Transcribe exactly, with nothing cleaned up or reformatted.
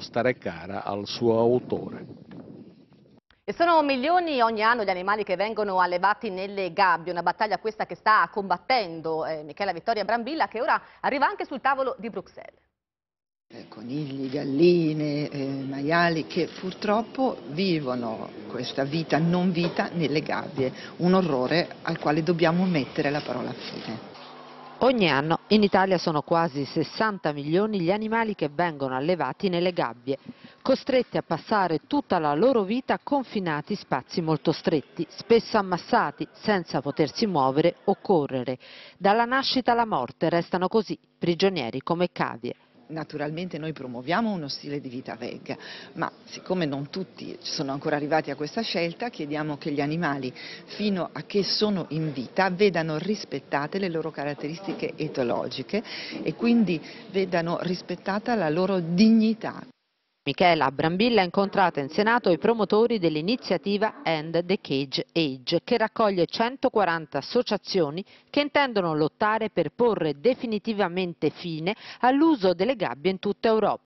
stare cara al suo autore. E sono milioni ogni anno gli animali che vengono allevati nelle gabbie, una battaglia questa che sta combattendo eh, Michela Vittoria Brambilla, che ora arriva anche sul tavolo di Bruxelles. Conigli, galline, eh, maiali che purtroppo vivono questa vita non vita nelle gabbie, un orrore al quale dobbiamo mettere la parola fine. Ogni anno in Italia sono quasi sessanta milioni gli animali che vengono allevati nelle gabbie, costretti a passare tutta la loro vita confinati in spazi molto stretti, spesso ammassati, senza potersi muovere o correre. Dalla nascita alla morte restano così, prigionieri come cavie. Naturalmente noi promuoviamo uno stile di vita veg, ma siccome non tutti sono ancora arrivati a questa scelta, chiediamo che gli animali, fino a che sono in vita, vedano rispettate le loro caratteristiche etologiche e quindi vedano rispettata la loro dignità. Michela Brambilla ha incontrato in Senato i promotori dell'iniziativa End the Cage Age, che raccoglie centoquaranta associazioni che intendono lottare per porre definitivamente fine all'uso delle gabbie in tutta Europa.